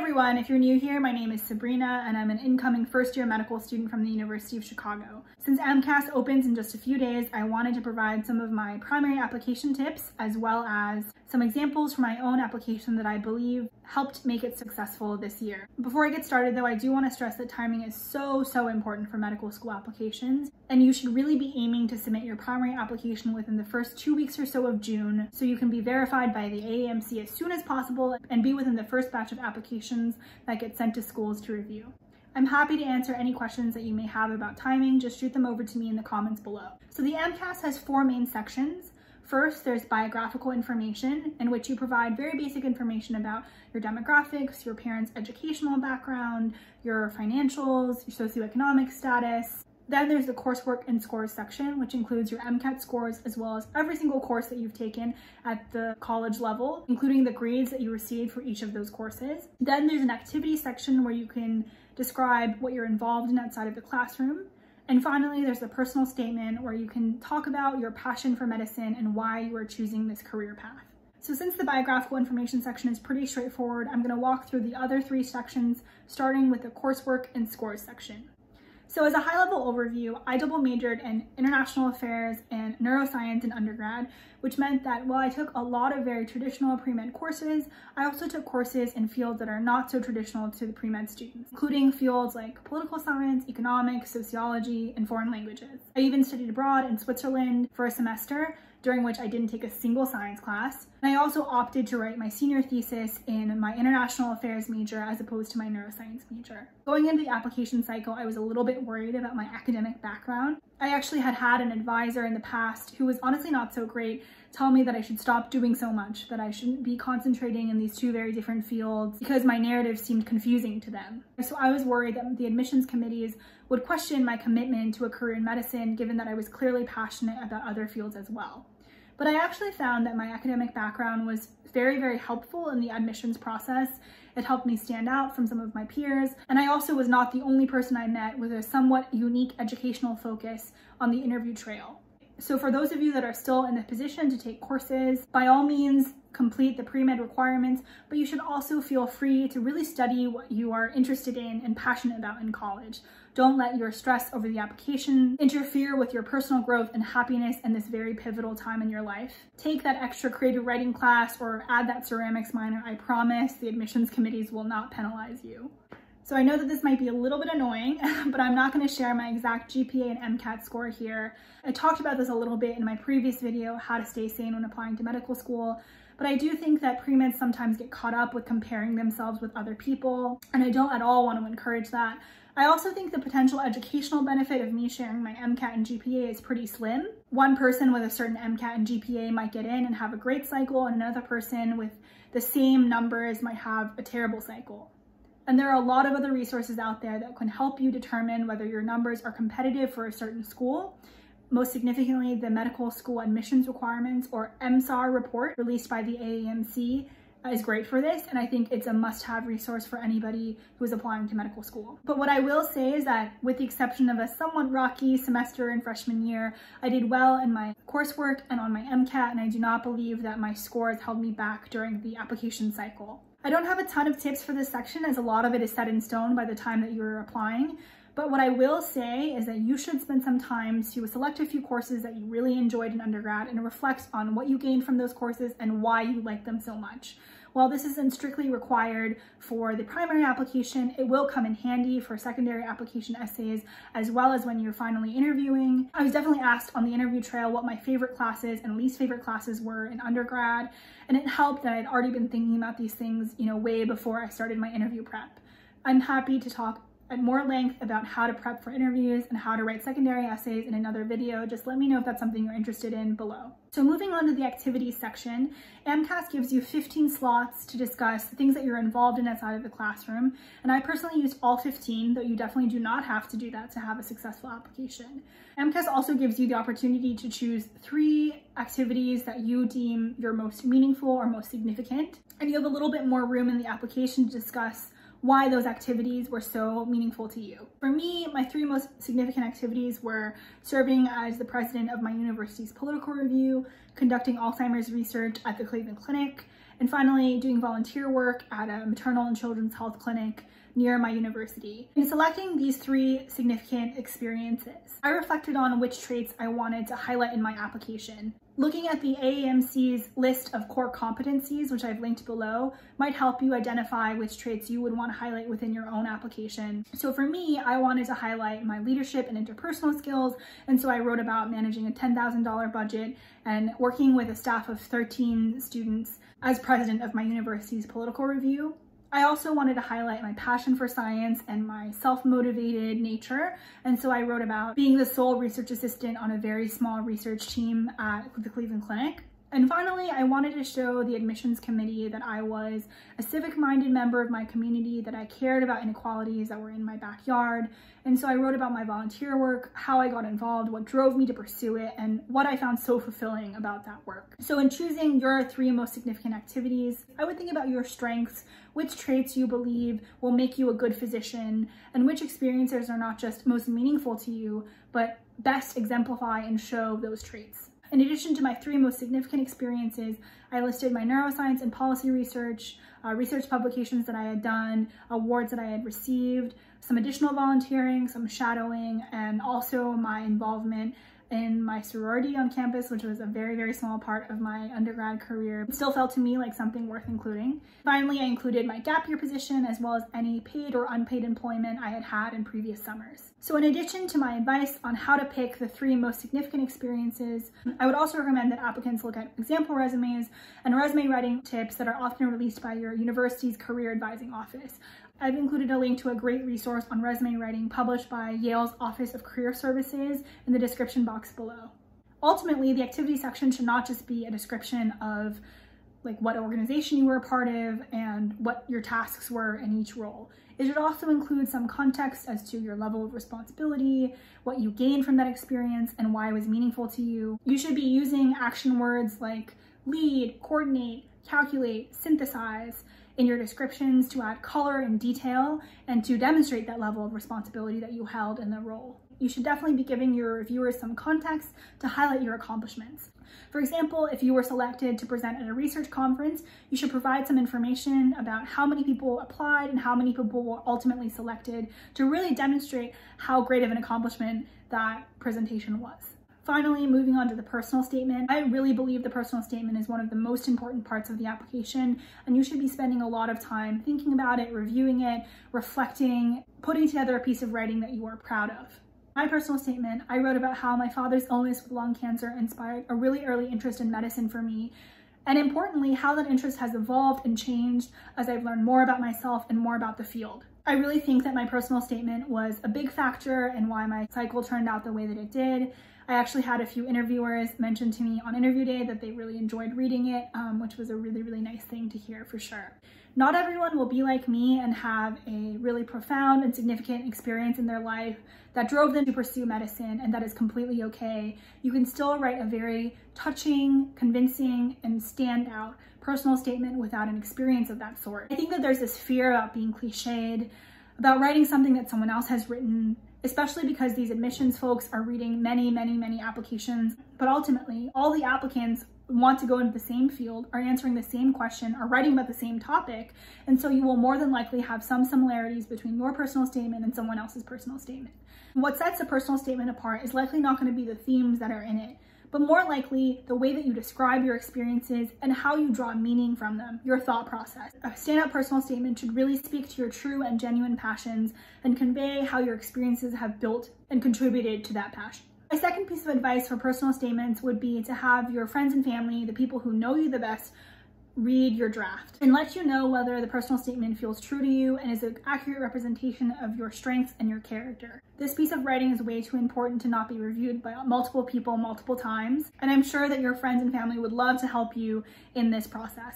Hey everyone, if you're new here, my name is Sabrina and I'm an incoming first-year medical student from the University of Chicago. Since AMCAS opens in just a few days, I wanted to provide some of my primary application tips as well as some examples from my own application that I believe helped make it successful this year. Before I get started though, I do want to stress that timing is so important for medical school applications, and you should really be aiming to submit your primary application within the first 2 weeks or so of June so you can be verified by the AAMC as soon as possible and be within the first batch of applications that get sent to schools to review. I'm happy to answer any questions that you may have about timing. Just shoot them over to me in the comments below. So the AMCAS has four main sections. First, there's biographical information, in which you provide very basic information about your demographics, your parents' educational background, your financials, your socioeconomic status. Then there's the coursework and scores section, which includes your MCAT scores as well as every single course that you've taken at the college level, including the grades that you received for each of those courses. Then there's an activity section where you can describe what you're involved in outside of the classroom. And finally, there's the personal statement where you can talk about your passion for medicine and why you are choosing this career path. So since the biographical information section is pretty straightforward, I'm going to walk through the other three sections, starting with the coursework and scores section. So as a high-level overview, I double majored in international affairs and neuroscience in undergrad, which meant that while I took a lot of very traditional pre-med courses, I also took courses in fields that are not so traditional to the pre-med students, including fields like political science, economics, sociology, and foreign languages. I even studied abroad in Switzerland for a semester, during which I didn't take a single science class. And I also opted to write my senior thesis in my international affairs major as opposed to my neuroscience major. Going into the application cycle, I was a little bit worried about my academic background. I actually had an advisor in the past who was honestly not so great tell me that I should stop doing so much, that I shouldn't be concentrating in these two very different fields because my narrative seemed confusing to them. So I was worried that the admissions committees would question my commitment to a career in medicine, given that I was clearly passionate about other fields as well. But I actually found that my academic background was very helpful in the admissions process. It helped me stand out from some of my peers. And I also was not the only person I met with a somewhat unique educational focus on the interview trail. So for those of you that are still in the position to take courses, by all means, complete the pre-med requirements, but you should also feel free to really study what you are interested in and passionate about in college. Don't let your stress over the application interfere with your personal growth and happiness in this very pivotal time in your life. Take that extra creative writing class or add that ceramics minor. I promise the admissions committees will not penalize you. So I know that this might be a little bit annoying, but I'm not going to share my exact GPA and MCAT score here. I talked about this a little bit in my previous video, how to stay sane when applying to medical school. But I do think that pre-meds sometimes get caught up with comparing themselves with other people, and I don't at all want to encourage that. I also think the potential educational benefit of me sharing my MCAT and GPA is pretty slim. One person with a certain MCAT and GPA might get in and have a great cycle, and another person with the same numbers might have a terrible cycle. And there are a lot of other resources out there that can help you determine whether your numbers are competitive for a certain school. Most significantly, the Medical School Admissions Requirements, or MSAR report, released by the AAMC, is great for this, and I think it's a must-have resource for anybody who is applying to medical school. But what I will say is that, with the exception of a somewhat rocky semester in freshman year, I did well in my coursework and on my MCAT, and I do not believe that my scores held me back during the application cycle. I don't have a ton of tips for this section, as a lot of it is set in stone by the time that you're applying. But what I will say is that you should spend some time to select a few courses that you really enjoyed in undergrad and reflect on what you gained from those courses and why you like them so much. While this isn't strictly required for the primary application, it will come in handy for secondary application essays as well as when you're finally interviewing. I was definitely asked on the interview trail what my favorite classes and least favorite classes were in undergrad, and it helped that I'd already been thinking about these things, way before I started my interview prep. I'm happy to talk at more length about how to prep for interviews and how to write secondary essays in another video. Just let me know if that's something you're interested in below. So moving on to the activities section, AMCAS gives you 15 slots to discuss things that you're involved in outside of the classroom. And I personally used all 15, though you definitely do not have to do that to have a successful application. AMCAS also gives you the opportunity to choose 3 activities that you deem your most meaningful or most significant. And you have a little bit more room in the application to discuss why those activities were so meaningful to you. For me, my 3 most significant activities were serving as the president of my university's political review, conducting Alzheimer's research at the Cleveland Clinic, and finally doing volunteer work at a maternal and children's health clinic near my university. In selecting these three significant experiences, I reflected on which traits I wanted to highlight in my application. Looking at the AAMC's list of core competencies, which I've linked below, might help you identify which traits you would want to highlight within your own application. So for me, I wanted to highlight my leadership and interpersonal skills, and so I wrote about managing a $10,000 budget and working with a staff of 13 students as president of my university's political review. I also wanted to highlight my passion for science and my self-motivated nature, and so I wrote about being the sole research assistant on a very small research team at the Cleveland Clinic. And finally, I wanted to show the admissions committee that I was a civic-minded member of my community, that I cared about inequalities that were in my backyard. And so I wrote about my volunteer work, how I got involved, what drove me to pursue it, and what I found so fulfilling about that work. So in choosing your three most significant activities, I would think about your strengths, which traits you believe will make you a good physician, and which experiences are not just most meaningful to you, but best exemplify and show those traits. In addition to my three most significant experiences, I listed my neuroscience and policy research, research publications that I had done, awards that I had received, some additional volunteering, some shadowing, and also my involvement in my sorority on campus, which was a very, very small part of my undergrad career. It still felt to me like something worth including. Finally, I included my gap year position as well as any paid or unpaid employment I had had in previous summers. So in addition to my advice on how to pick the three most significant experiences, I would also recommend that applicants look at example resumes and resume writing tips that are often released by your university's career advising office. I've included a link to a great resource on resume writing published by Yale's Office of Career Services in the description box below. Ultimately, the activity section should not just be a description of like what organization you were a part of and what your tasks were in each role. It should also include some context as to your level of responsibility, what you gained from that experience, and why it was meaningful to you. You should be using action words like lead, coordinate, calculate, synthesize in your descriptions to add color and detail and to demonstrate that level of responsibility that you held in the role. You should definitely be giving your reviewers some context to highlight your accomplishments. For example, if you were selected to present at a research conference, you should provide some information about how many people applied and how many people were ultimately selected to really demonstrate how great of an accomplishment that presentation was. Finally, moving on to the personal statement. I really believe the personal statement is one of the most important parts of the application, and you should be spending a lot of time thinking about it, reviewing it, reflecting, putting together a piece of writing that you are proud of. My personal statement, I wrote about how my father's illness with lung cancer inspired a really early interest in medicine for me, and importantly, how that interest has evolved and changed as I've learned more about myself and more about the field. I really think that my personal statement was a big factor in why my cycle turned out the way that it did. I actually had a few interviewers mention to me on interview day that they really enjoyed reading it, which was a really, really nice thing to hear for sure. Not everyone will be like me and have a really profound and significant experience in their life that drove them to pursue medicine, and that is completely okay. You can still write a very touching, convincing, and standout personal statement without an experience of that sort. I think that there's this fear about being cliched, about writing something that someone else has written, especially because these admissions folks are reading many, many, many applications. But ultimately, all the applicants want to go into the same field, are answering the same question, are writing about the same topic. And so you will more than likely have some similarities between your personal statement and someone else's personal statement. What sets a personal statement apart is likely not going to be the themes that are in it, but more likely the way that you describe your experiences and how you draw meaning from them, your thought process. A standout personal statement should really speak to your true and genuine passions and convey how your experiences have built and contributed to that passion. My second piece of advice for personal statements would be to have your friends and family, the people who know you the best, read your draft and let you know whether the personal statement feels true to you and is an accurate representation of your strengths and your character. This piece of writing is way too important to not be reviewed by multiple people multiple times, and I'm sure that your friends and family would love to help you in this process.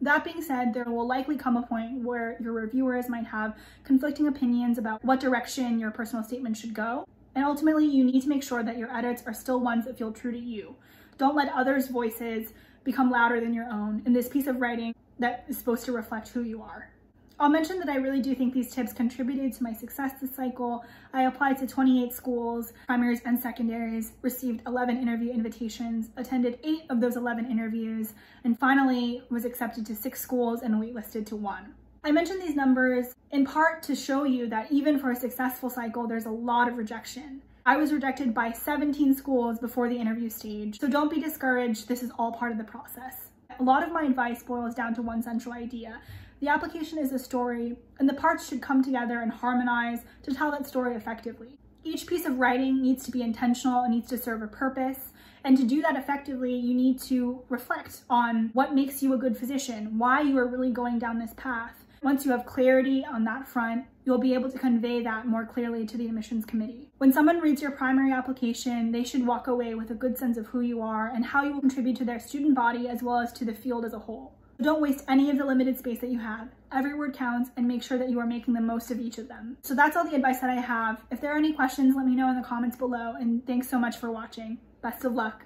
That being said, there will likely come a point where your reviewers might have conflicting opinions about what direction your personal statement should go, and ultimately you need to make sure that your edits are still ones that feel true to you. Don't let others' voices become louder than your own in this piece of writing that is supposed to reflect who you are. I'll mention that I really do think these tips contributed to my success this cycle. I applied to 28 schools, primaries and secondaries, received 11 interview invitations, attended 8 of those 11 interviews, and finally was accepted to 6 schools and waitlisted to 1. I mentioned these numbers in part to show you that even for a successful cycle, there's a lot of rejection. I was rejected by 17 schools before the interview stage, so don't be discouraged. This is all part of the process. A lot of my advice boils down to one central idea. The application is a story, and the parts should come together and harmonize to tell that story effectively. Each piece of writing needs to be intentional and needs to serve a purpose. And to do that effectively, you need to reflect on what makes you a good physician, why you are really going down this path. Once you have clarity on that front, you'll be able to convey that more clearly to the admissions committee. When someone reads your primary application, they should walk away with a good sense of who you are and how you will contribute to their student body as well as to the field as a whole. Don't waste any of the limited space that you have. Every word counts, and make sure that you are making the most of each of them. So that's all the advice that I have. If there are any questions, let me know in the comments below, and thanks so much for watching. Best of luck.